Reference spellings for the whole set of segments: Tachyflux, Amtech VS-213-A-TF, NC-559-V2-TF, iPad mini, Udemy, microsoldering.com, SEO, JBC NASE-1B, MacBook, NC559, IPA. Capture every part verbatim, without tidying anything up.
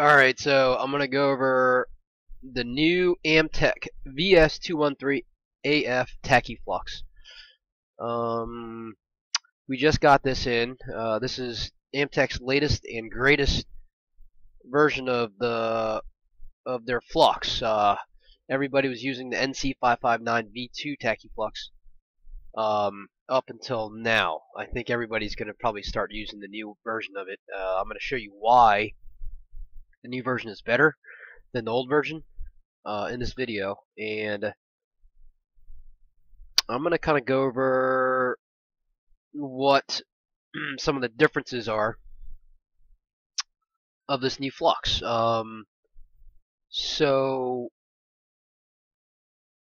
Alright, so I'm going to go over the new Amtech V S two one three A F Tachyflux. Um, we just got this in. Uh, this is Amtech's latest and greatest version of the of their flux. Uh, everybody was using the N C five five nine V two Tachyflux um, up until now. I think everybody's going to probably start using the new version of it. Uh, I'm going to show you why the new version is better than the old version uh, in this video, and I'm going to kind of go over what some of the differences are of this new flux. Um, so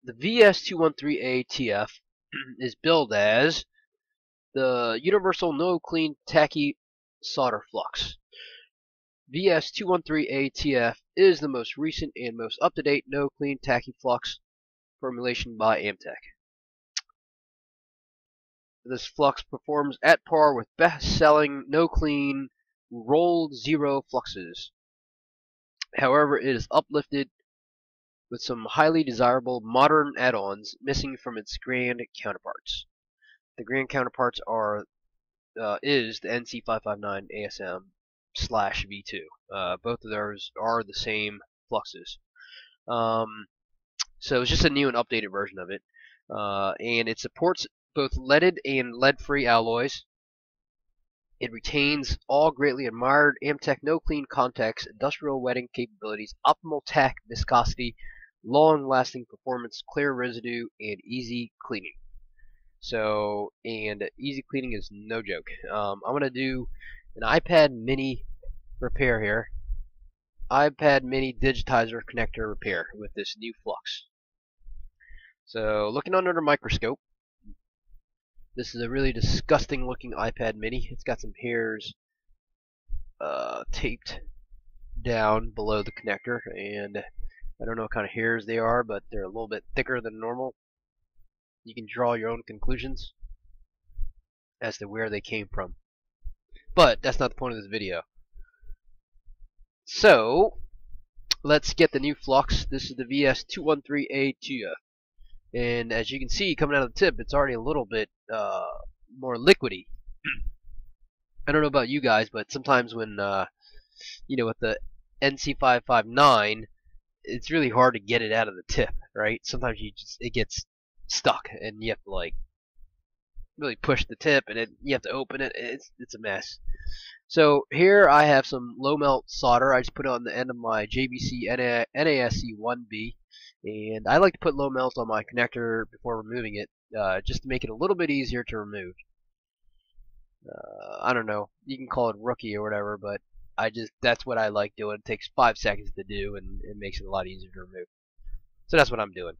the V S two one three A T F is billed as the Universal No Clean Tachy Solder Flux. V S two one three A T F is the most recent and most up-to-date No Clean Tachyflux formulation by Amtech. This flux performs at par with best-selling No Clean rolled zero fluxes. However, it is uplifted with some highly desirable modern add-ons missing from its grand counterparts. The grand counterparts are uh, is the N C five five nine A S M slash V two. Uh, both of those are the same fluxes. Um, so it's just a new and updated version of it. Uh, and it supports both leaded and lead-free alloys. It retains all greatly admired Amtech No Clean Contact's industrial wetting capabilities, optimal tack viscosity, long-lasting performance, clear residue, and easy cleaning. So, and easy cleaning is no joke. Um, I'm going to do an iPad mini repair here. iPad mini digitizer connector repair with this new flux. So, looking under the microscope, this is a really disgusting looking iPad mini. It's got some hairs uh, taped down below the connector, and I don't know what kind of hairs they are, but they're a little bit thicker than normal. You can draw your own conclusions as to where they came from. But that's not the point of this video. So, let's get the new flux. This is the V S two one three A T F. And as you can see, coming out of the tip, it's already a little bit uh, more liquidy. I don't know about you guys, but sometimes when, uh, you know, with the N C five five nine, it's really hard to get it out of the tip, right? Sometimes you just, it gets stuck, and you have to, like, really push the tip, and it, you have to open it. It's, it's a mess. So here I have some low-melt solder. I just put it on the end of my J B C N A S E one B. And I like to put low melt on my connector before removing it, uh, just to make it a little bit easier to remove. Uh, I don't know, you can call it rookie or whatever, but I just that's what I like doing. It takes five seconds to do, and it makes it a lot easier to remove. So that's what I'm doing.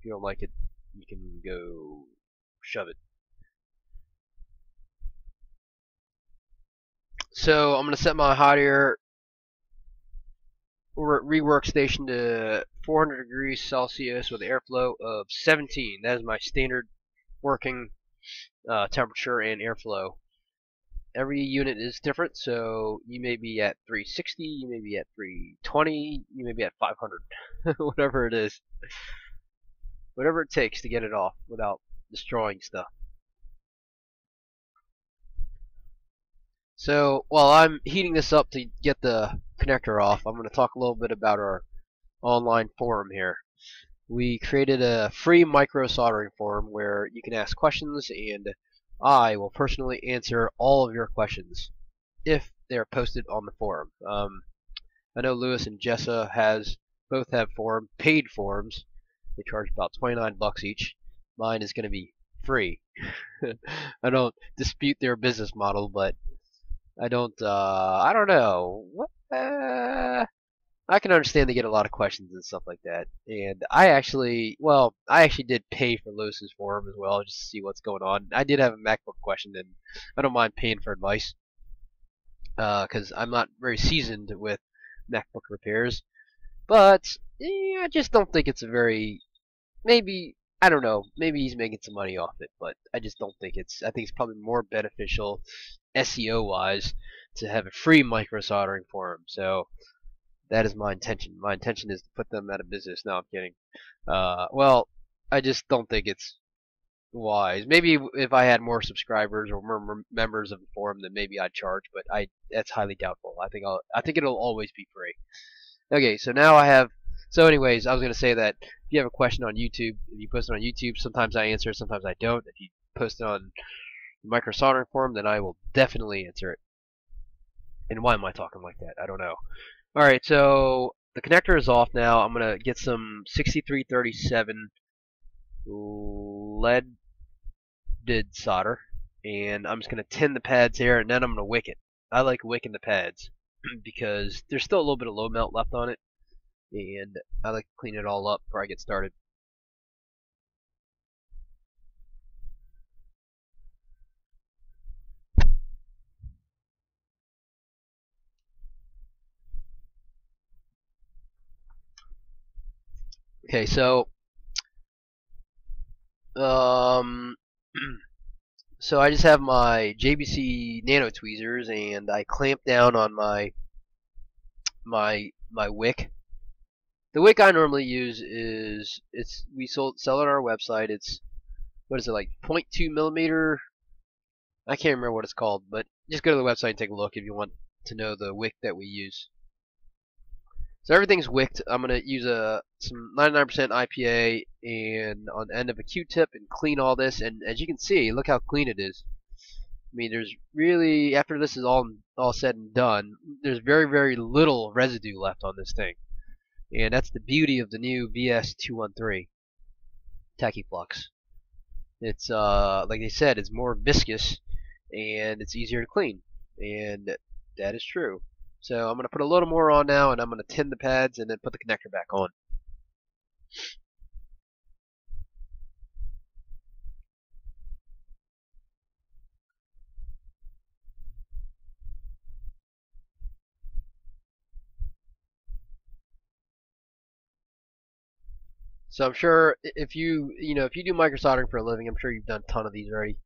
If you don't like it, you can go shove it. So I'm gonna set my hot air rework station to four hundred degrees Celsius with airflow of seventeen. That is my standard working uh, temperature and airflow. Every unit is different, so you may be at three sixty, you may be at three twenty, you may be at five hundred. Whatever it is. Whatever it takes to get it off without destroying stuff. So, while I'm heating this up to get the connector off, I'm going to talk a little bit about our online forum here. We created a free micro soldering forum where you can ask questions, and I will personally answer all of your questions if they are posted on the forum. Um, I know Lewis and Jessa has both have forum paid forums. They charge about twenty-nine bucks each. Mine is going to be free. I don't dispute their business model, but I don't. Uh, I don't know. What? Uh, I can understand they get a lot of questions and stuff like that. And I actually, well, I actually did pay for Lewis's forum as well, just to see what's going on. I did have a MacBook question, and I don't mind paying for advice because uh, I'm not very seasoned with MacBook repairs. But eh, I just don't think it's a very. Maybe I don't know. Maybe he's making some money off it, but I just don't think it's. I think it's probably more beneficial S E O wise to have a free micro soldering forum. So That is my intention. My intention is to put them out of business. No, I'm kidding. Uh, well, I just don't think it's wise. Maybe if I had more subscribers or more members of the forum, then maybe I'd charge. But I that's highly doubtful. I think I'll. I think it'll always be free. Okay, so now I have. So, anyways, I was gonna say that if you have a question on YouTube, if you post it on YouTube, sometimes I answer, sometimes I don't. If you post it on the microsoldering forum, then I will definitely answer it. And why am I talking like that? I don't know. Alright, so the connector is off now. I'm going to get some sixty-three thirty-seven leaded solder. And I'm just going to tin the pads here, and then I'm going to wick it. I like wicking the pads because there's still a little bit of low melt left on it. And I like to clean it all up before I get started. Okay, so um, so I just have my J B C nano tweezers, and I clamp down on my my my wick. The wick I normally use is it's we sold sell it on our website. It's what is it like point two millimeter? I can't remember what it's called, but just go to the website and take a look if you want to know the wick that we use. So everything's wicked. I'm gonna use a some ninety-nine percent I P A and on the end of a Q-tip and clean all this. And as you can see, look how clean it is. I mean, there's really after this is all all said and done, there's very very little residue left on this thing. And that's the beauty of the new V S two thirteen tachyflux. It's uh like they said, it's more viscous and it's easier to clean, and that is true. So I'm going to put a little more on now, and I'm going to tin the pads and then put the connector back on. So I'm sure if you, you know, if you do microsoldering for a living, I'm sure you've done a ton of these already.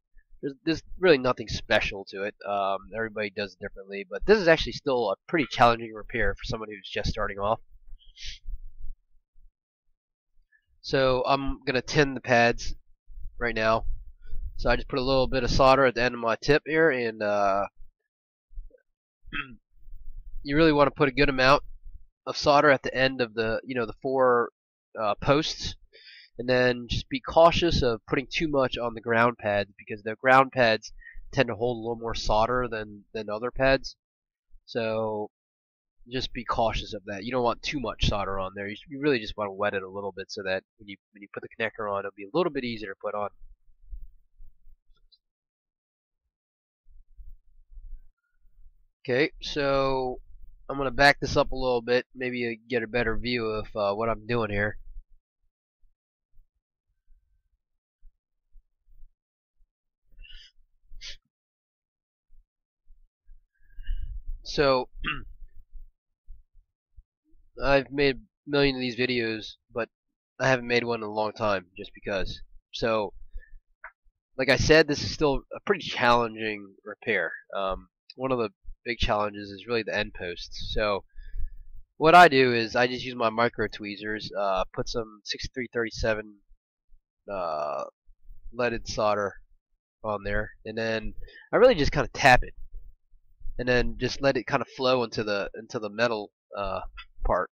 There's, there's really nothing special to it. Um, everybody does it differently, but this is actually still a pretty challenging repair for somebody who's just starting off. So I'm gonna tin the pads right now. So I just put a little bit of solder at the end of my tip here, and uh, you really want to put a good amount of solder at the end of the, you know, the four uh, posts. And then just be cautious of putting too much on the ground pads, because the ground pads tend to hold a little more solder than, than other pads. So just be cautious of that. You don't want too much solder on there. You, you really just want to wet it a little bit so that when you, when you put the connector on, it'll be a little bit easier to put on. Okay, so I'm going to back this up a little bit. Maybe get a better view of uh, what I'm doing here. So I've made a million of these videos, but I haven't made one in a long time just because. So like I said, this is still a pretty challenging repair. Um, one of the big challenges is really the end posts. So what I do is I just use my micro tweezers, uh, put some sixty-three thirty-seven uh, leaded solder on there, and then I really just kind of tap it. And then just let it kind of flow into the into the metal uh, part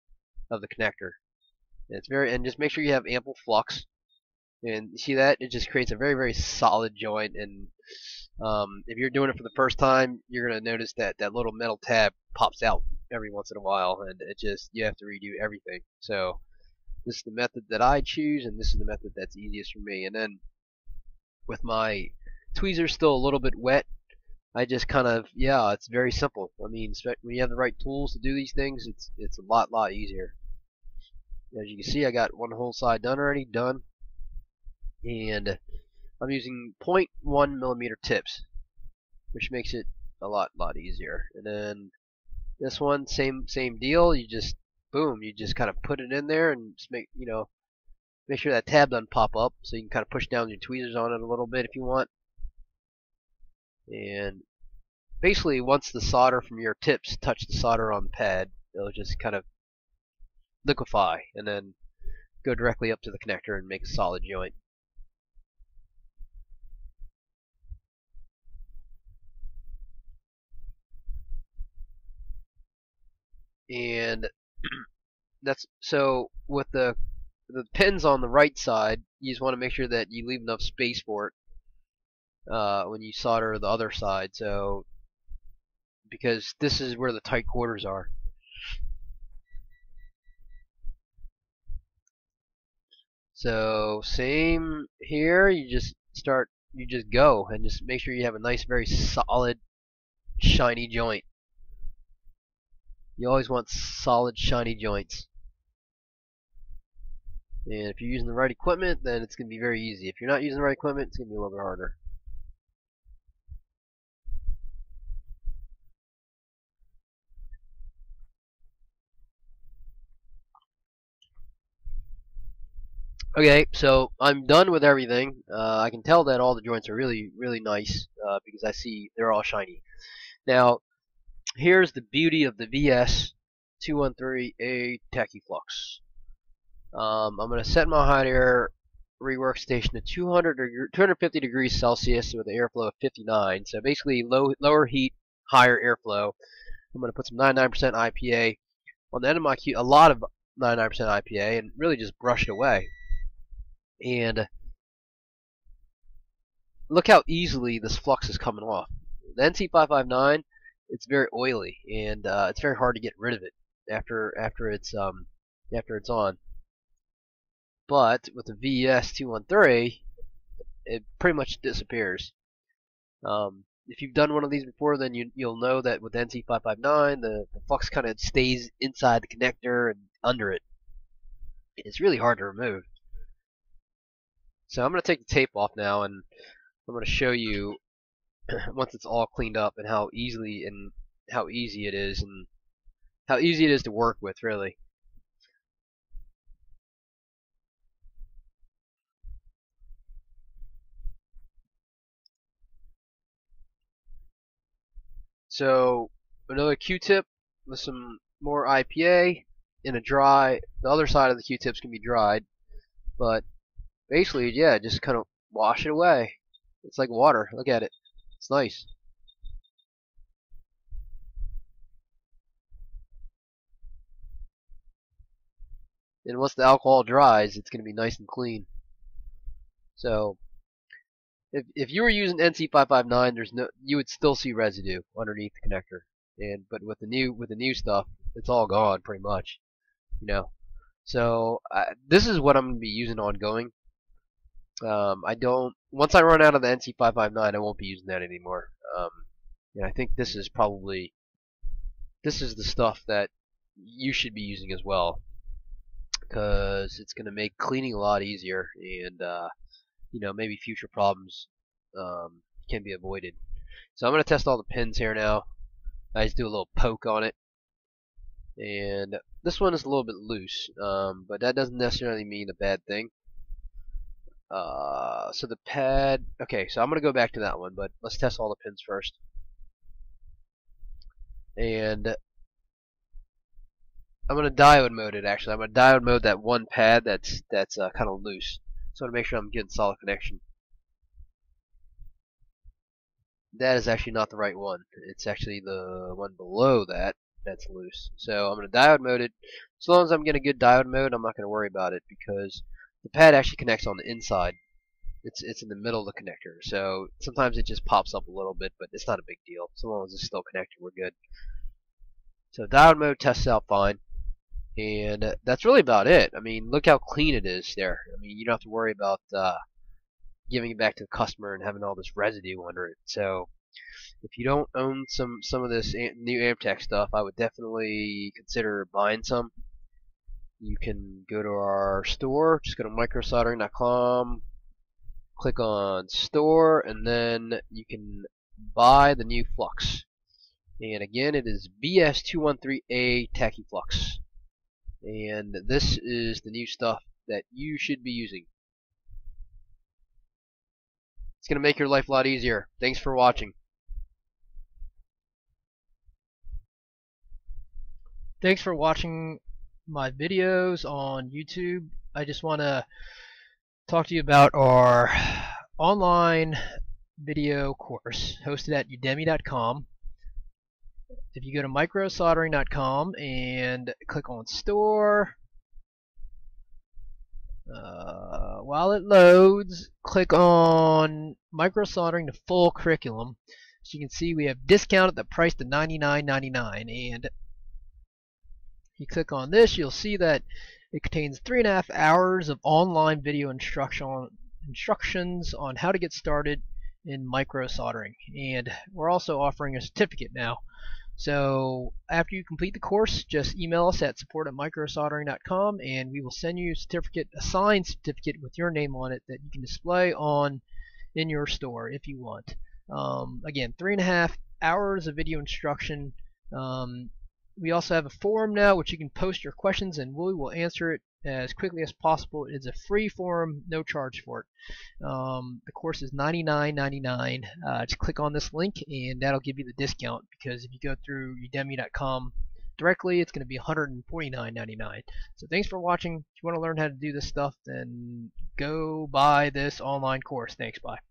of the connector. And it's very and just make sure you have ample flux. And you see that it just creates a very very solid joint. And um, if you're doing it for the first time, you're gonna notice that that little metal tab pops out every once in a while, and it just you have to redo everything. So this is the method that I choose, and this is the method that's easiest for me. And then with my tweezers still a little bit wet, I just kind of, yeah, it's very simple. I mean, when you have the right tools to do these things, it's it's a lot, lot easier. As you can see, I got one whole side done already, done. And I'm using point one millimeter tips, which makes it a lot, lot easier. And then this one, same same deal. You just, boom, you just kind of put it in there and just make, you know, make sure that tab doesn't pop up. So you can kind of push down your tweezers on it a little bit if you want. And basically once the solder from your tips touch the solder on the pad, it'll just kind of liquefy, and then go directly up to the connector and make a solid joint. And that's so with the the pins on the right side, you just want to make sure that you leave enough space for it uh, when you solder the other side, so because this is where the tight quarters are. So same here, you just start, you just go and just make sure you have a nice, very solid, shiny joint. You always want solid, shiny joints. And if you're using the right equipment, then it's going to be very easy. If you're not using the right equipment, it's going to be a little bit harder. Okay, so I'm done with everything. Uh, I can tell that all the joints are really, really nice uh, because I see they're all shiny. Now, here's the beauty of the V S two thirteen A Tachiflux. Um, I'm going to set my hot air rework station to two hundred or two hundred fifty degrees Celsius with an airflow of fifty-nine. So basically, low, lower heat, higher airflow. I'm going to put some ninety-nine percent I P A on the end of my Q, a lot of ninety-nine percent I P A, and really just brush it away. And look how easily this flux is coming off. The N C five fifty-nine. It's very oily, and uh, it's very hard to get rid of it after after it's um after it's on. But with the V S two thirteen, it pretty much disappears. Um, if you've done one of these before, then you you'll know that with the N C five fifty-nine, the, the flux kind of stays inside the connector and under it. It's really hard to remove. So I'm going to take the tape off now, and I'm going to show you, once it's all cleaned up, and how easily and how easy it is and how easy it is to work with, really. So another Q-tip with some more I P A in a dry, the other side of the Q-tips can be dried, but basically, yeah, just kind of wash it away. It's like water. Look at it. It's nice. And once the alcohol dries, it's going to be nice and clean. So, if if you were using N C five fifty-nine, there's no, you would still see residue underneath the connector. And but with the new with the new stuff, it's all gone pretty much. You know. So I, this is what I'm going to be using ongoing. Um, I don't. Once I run out of the N C five fifty-nine, I won't be using that anymore. Um, and I think this is probably this is the stuff that you should be using as well, because it's going to make cleaning a lot easier, and uh, you know, maybe future problems um, can be avoided. So I'm going to test all the pins here now. I just do a little poke on it, and this one is a little bit loose, um, but that doesn't necessarily mean a bad thing. Uh, so the pad, okay, so I'm going to go back to that one, but let's test all the pins first. And I'm going to diode mode it, actually. I'm going to diode mode that one pad that's that's uh, kind of loose. So I want to make sure I'm getting solid connection. That is actually not the right one. It's actually the one below that that's loose. So I'm going to diode mode it. As long as I'm getting a good diode mode, I'm not going to worry about it, because the pad actually connects on the inside. It's it's in the middle of the connector, so sometimes it just pops up a little bit, but it's not a big deal. So long as it's still connected, we're good. So diode mode tests out fine, and that's really about it. I mean, look how clean it is there. I mean, you don't have to worry about uh, giving it back to the customer and having all this residue under it. So if you don't own some some of this new Amtech stuff, I would definitely consider buying some. You can go to our store, just go to microsoldering dot com, click on store, and then you can buy the new flux. And again, it is V S two thirteen A Tachiflux. And this is the new stuff that you should be using. It's going to make your life a lot easier. Thanks for watching. Thanks for watching my videos on YouTube, I just want to talk to you about our online video course hosted at udemy dot com. If you go to micro soldering dot com and click on store, uh, while it loads, click on microsoldering the full curriculum. As you can see, we have discounted the price to ninety-nine ninety-nine, and if you click on this, you'll see that it contains three and a half hours of online video instruction instructions on how to get started in micro soldering, and we're also offering a certificate now. So after you complete the course, just email us at support at micro soldering dot com, and we will send you a certificate, a signed certificate with your name on it, that you can display on in your store if you want. Um, again, three and a half hours of video instruction. Um, we also have a forum now which you can post your questions, and we will answer it as quickly as possible. It's a free forum, no charge for it. Um, the course is ninety-nine ninety-nine. Uh, just click on this link and that'll give you the discount, because if you go through udemy dot com directly, it's going to be one forty-nine ninety-nine. So thanks for watching. If you want to learn how to do this stuff, then go buy this online course. Thanks, bye.